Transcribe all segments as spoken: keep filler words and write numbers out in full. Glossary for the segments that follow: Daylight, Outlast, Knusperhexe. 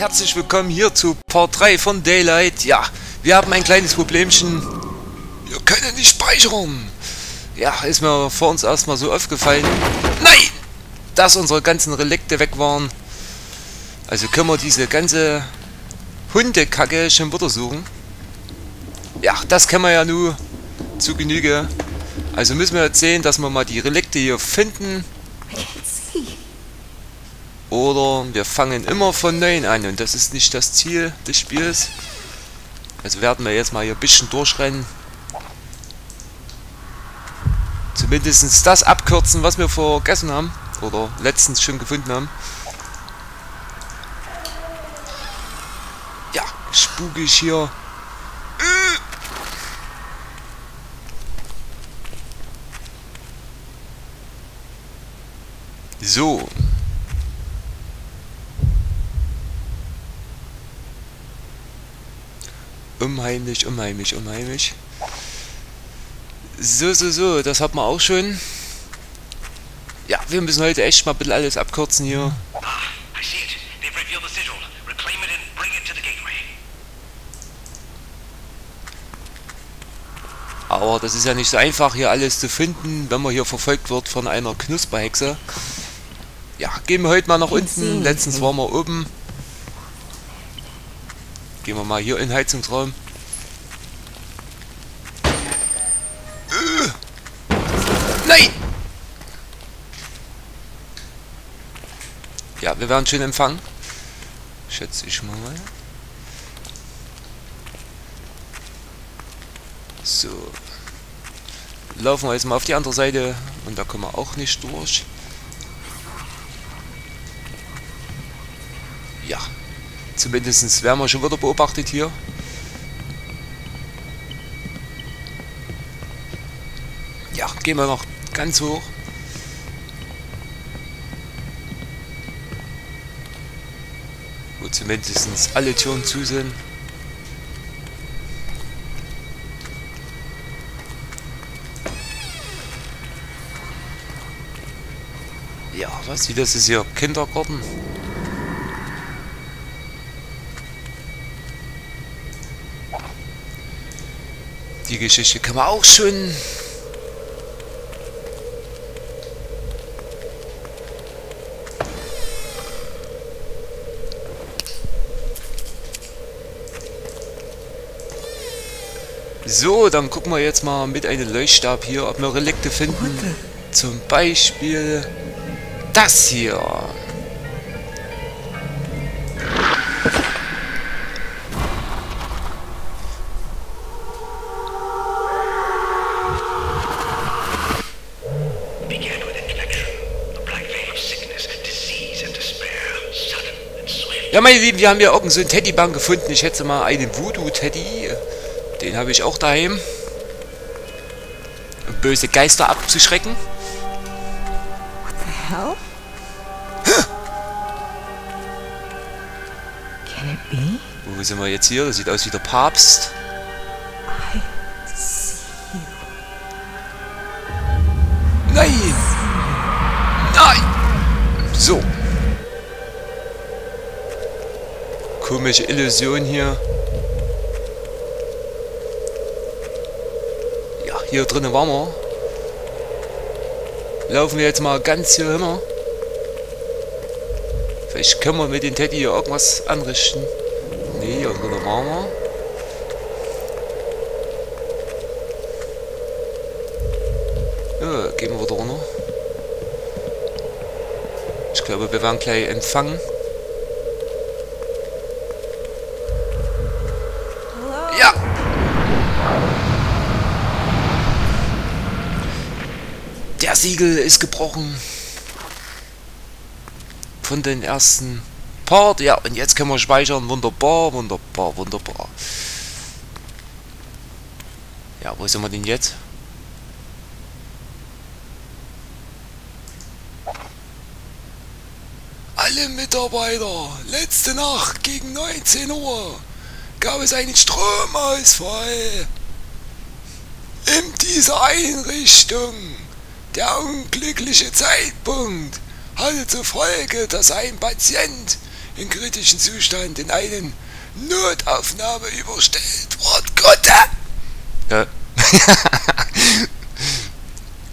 herzlich willkommen hier zu Part drei von Daylight. Ja, wir haben ein kleines Problemchen. Wir können nicht speichern. Ja, ist mir vor uns erstmal so aufgefallen. Nein! Dass unsere ganzen Relikte weg waren. Also können wir diese ganze Hundekacke schon wieder suchen. Ja, das kennen wir ja nur zu Genüge. Also müssen wir jetzt sehen, dass wir mal die Relikte hier finden. Oder wir fangen immer von neuem an und das ist nicht das Ziel des Spiels. Also werden wir jetzt mal hier ein bisschen durchrennen. Zumindest das abkürzen, was wir vergessen haben. Oder letztens schon gefunden haben. Ja, spukig hier. So. Unheimlich, unheimlich, unheimlich. So, so, so, das hat man auch schon. Ja, wir müssen heute echt mal ein bisschen alles abkürzen hier. Aber das ist ja nicht so einfach, hier alles zu finden, wenn man hier verfolgt wird von einer Knusperhexe. Ja, gehen wir heute mal nach unten. Letztens waren wir oben. Gehen wir mal hier in den Heizungsraum. Äh. Nein! Ja, wir werden schön empfangen. Schätze ich mal. So. Laufen wir jetzt mal auf die andere Seite. Und da kommen wir auch nicht durch. Ja. Zumindest werden wir schon wieder beobachtet hier. Ja, gehen wir noch ganz hoch. Wo zumindest alle Türen zu sind. Ja, was? Wie das ist hier? Kindergarten? Die Geschichte kann man auch schon. So, dann gucken wir jetzt mal mit einem Leuchtstab hier, ob wir Relikte finden. Zum Beispiel das hier. Ja, meine Lieben, wir haben ja irgend so einen Teddybären gefunden. Ich hätte mal einen Voodoo-Teddy. Den habe ich auch daheim. Um böse Geister abzuschrecken. What the hell? Huh. Can it be? Wo sind wir jetzt hier? Das sieht aus wie der Papst. I see you. Nein! Nein! So. Komische Illusion hier. Ja, hier drinnen waren wir. Laufen wir jetzt mal ganz hier hin. Vielleicht können wir mit dem Teddy hier irgendwas anrichten. Ne, hier drinnen waren wir. Ja, gehen wir wieder runter. Ich glaube, wir werden gleich empfangen. Das Siegel ist gebrochen von den ersten Part. Ja, und jetzt können wir speichern. Wunderbar, wunderbar, wunderbar. Ja, wo sind wir denn jetzt? Alle Mitarbeiter, letzte Nacht gegen neunzehn Uhr gab es einen Stromausfall in dieser Einrichtung. Der unglückliche Zeitpunkt hatte zur Folge, dass ein Patient in kritischem Zustand in einen Notaufnahme überstellt worden, Gott! Ja.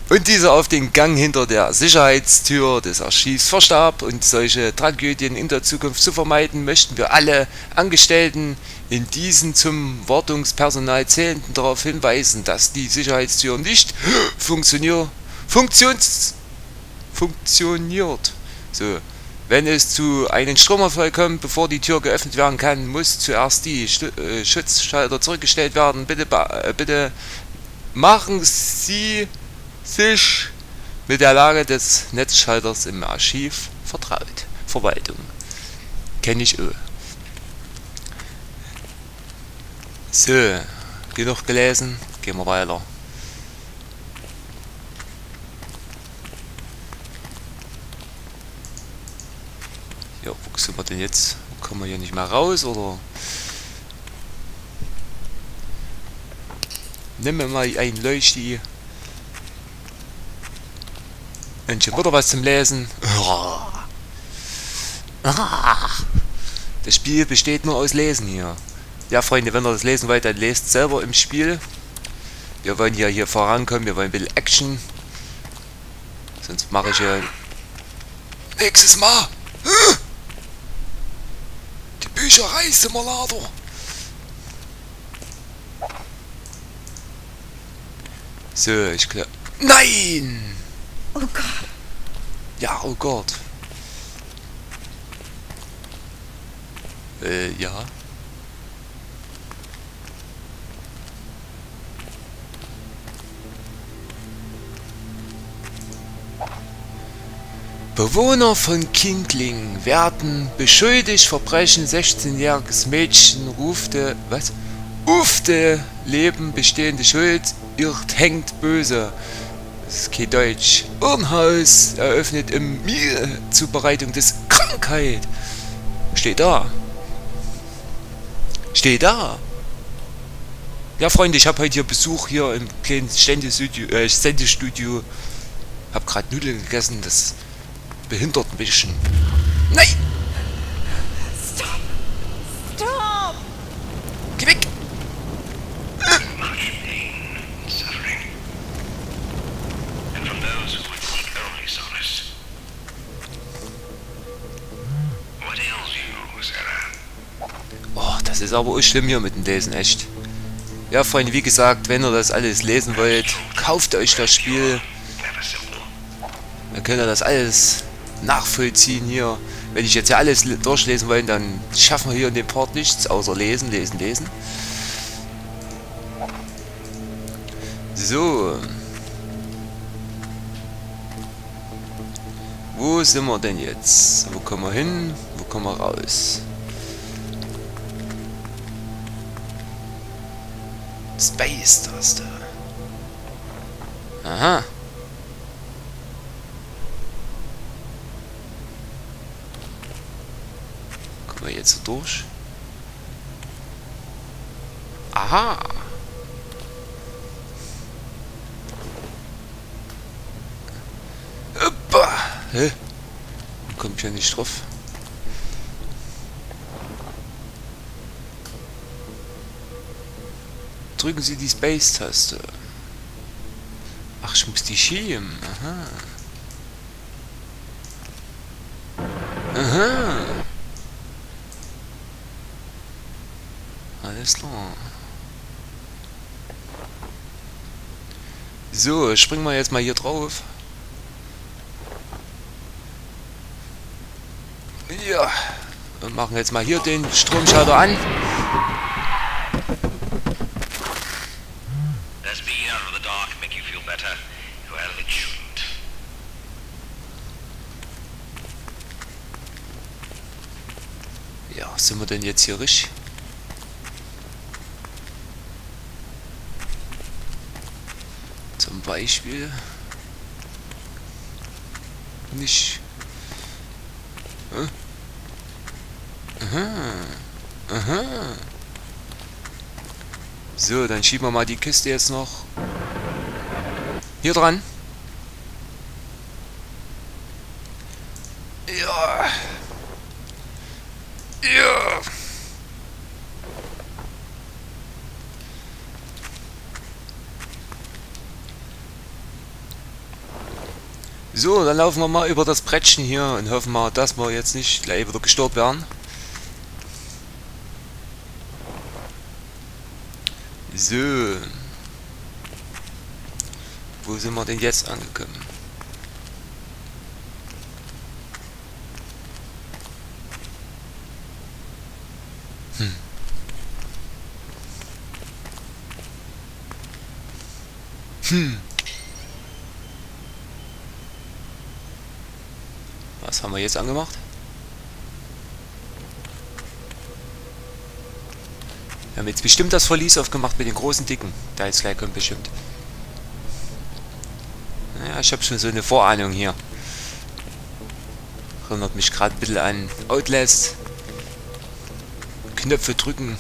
Und dieser auf den Gang hinter der Sicherheitstür des Archivs verstarb, und solche Tragödien in der Zukunft zu vermeiden, möchten wir alle Angestellten in diesen zum Wartungspersonal zählenden darauf hinweisen, dass die Sicherheitstür nicht funktioniert, funktions, funktioniert. So. Wenn es zu einem Stromausfall kommt, bevor die Tür geöffnet werden kann, muss zuerst die Stu äh, Schutzschalter zurückgestellt werden. Bitte, äh, bitte machen Sie sich mit der Lage des Netzschalters im Archiv vertraut. Verwaltung. Kenne ich öh. So, genug gelesen. Gehen wir weiter. Ja, wo sind wir denn jetzt? Kommen wir hier nicht mehr raus, oder? Nehmen wir mal ein Leuchti. Und schon wieder was zum Lesen. Das Spiel besteht nur aus Lesen hier. Ja, Freunde, wenn ihr das lesen wollt, dann lest selber im Spiel. Wir wollen ja hier vorankommen, wir wollen ein bisschen Action. Sonst mache ich ja nächstes Mal die Bücherei-Simulator. So, ich glaube... Nein! Oh Gott. Ja, oh Gott. Äh, ja. Bewohner von Kindling werden beschuldigt, Verbrechen. sechzehnjähriges Mädchen rufte... Was? Ufte! Leben bestehende Schuld. Irrt hängt böse. Das ist kein Deutsch. Irrenhaus eröffnet im Mehl zur Bereitung des Krankheit. Steht da. Steht da. Ja, Freunde, ich habe heute hier Besuch hier im kleinen Sendestudio. Äh, Sendestudio. Hab gerade Nudeln gegessen, das behindert ein bisschen. Nein! Stop! Stop! Geh weg! Das ist aber auch schlimm hier mit dem Lesen, echt. Ja, Freunde, wie gesagt, wenn ihr das alles lesen wollt, kauft euch das Spiel. Dann könnt ihr das alles nachvollziehen hier. Wenn ich jetzt hier alles durchlesen wollen, dann schaffen wir hier in dem Part nichts, außer lesen, lesen, lesen. So. Wo sind wir denn jetzt? Wo kommen wir hin? Wo kommen wir raus? Space-Taste. Aha. Kommen wir jetzt so durch? Aha. Hoppa. Hä? Kommt ja nicht drauf. Drücken Sie die Space-Taste. Ach, ich muss die schieben. Aha. Aha. Alles klar. So, springen wir jetzt mal hier drauf. Ja. Und machen jetzt mal hier den Stromschalter an. Ja, sind wir denn jetzt hier richtig? Zum Beispiel nicht. Hm? Aha. Aha. So, dann schieben wir mal die Kiste jetzt noch hier dran. Ja. So, dann laufen wir mal über das Brettchen hier und hoffen mal, dass wir jetzt nicht gleich wieder gestorben werden. So. Wo sind wir denn jetzt angekommen? Hm. Hm. Was haben wir jetzt angemacht? Wir haben jetzt bestimmt das Verlies aufgemacht mit den großen Dicken. Da ist gleich kommt bestimmt. Naja, ich habe schon so eine Vorahnung hier. Erinnert mich gerade ein bisschen an Outlast. Knöpfe drücken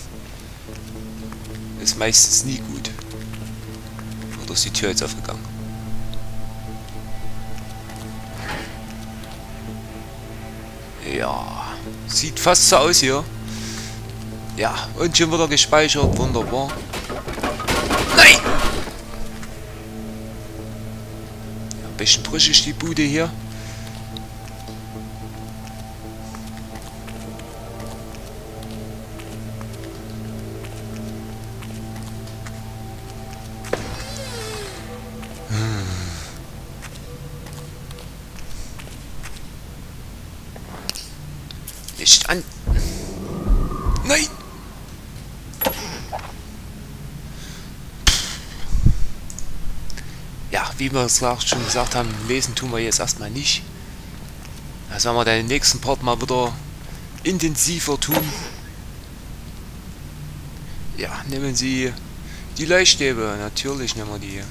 ist meistens nie gut. Oder ist die Tür jetzt aufgegangen? Ja, sieht fast so aus hier. Ja, und schon wieder gespeichert. Wunderbar. Nein! Ein bisschen brüchig die Bude hier. Nicht an. Nein. Ja, wie wir es schon gesagt haben, lesen tun wir jetzt erstmal nicht. Das werden wir dann im nächsten Part mal wieder intensiver tun. Ja, nehmen Sie die Leuchtstäbe. Natürlich nehmen wir die.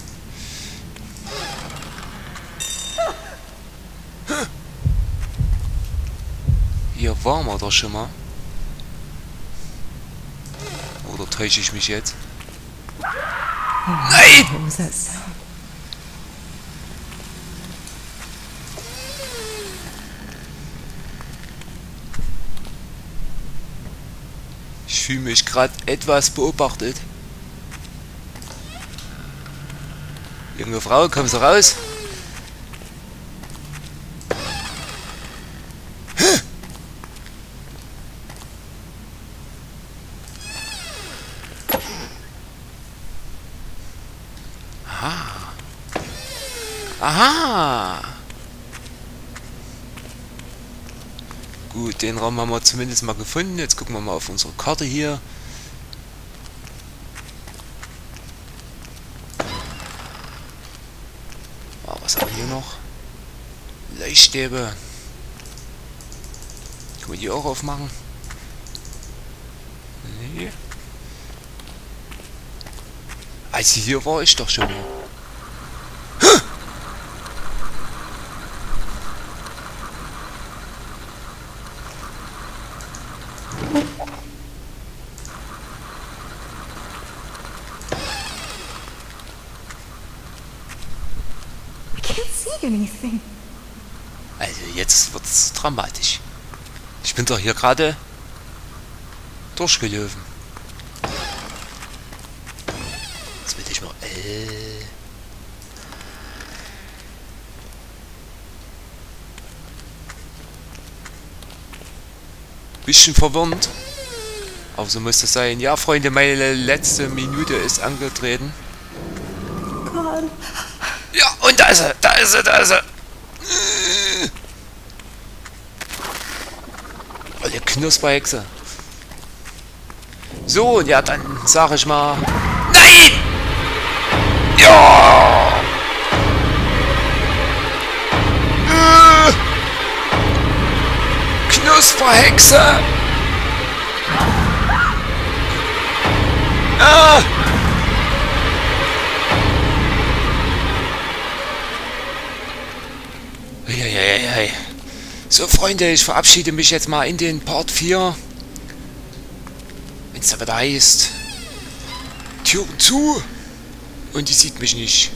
Hier waren wir doch schon mal. Oder täusche ich mich jetzt? Nein! Ich fühle mich gerade etwas beobachtet. Junge Frau, kommst du raus? Aha! Gut, den Raum haben wir zumindest mal gefunden. Jetzt gucken wir mal auf unsere Karte hier. Oh, was haben wir hier noch? Leuchtstäbe. Können wir die auch aufmachen? Nee. Also hier war ich doch schon mal. Also jetzt wird's dramatisch. Ich bin doch hier gerade durchgelaufen. Jetzt will ich mal. Äh bisschen verwirrend. Aber so muss das sein. Ja, Freunde, meine letzte Minute ist angetreten. God. Ja, und da ist er, da ist er, da ist er. Oh, der Knusperhexe. So, ja, dann sag ich mal. Nein! Ja! Äh. Knusperhexe! Ah! So Freunde, ich verabschiede mich jetzt mal in den Part vier. Wenn es da wieder heißt, Türen zu und die sieht mich nicht.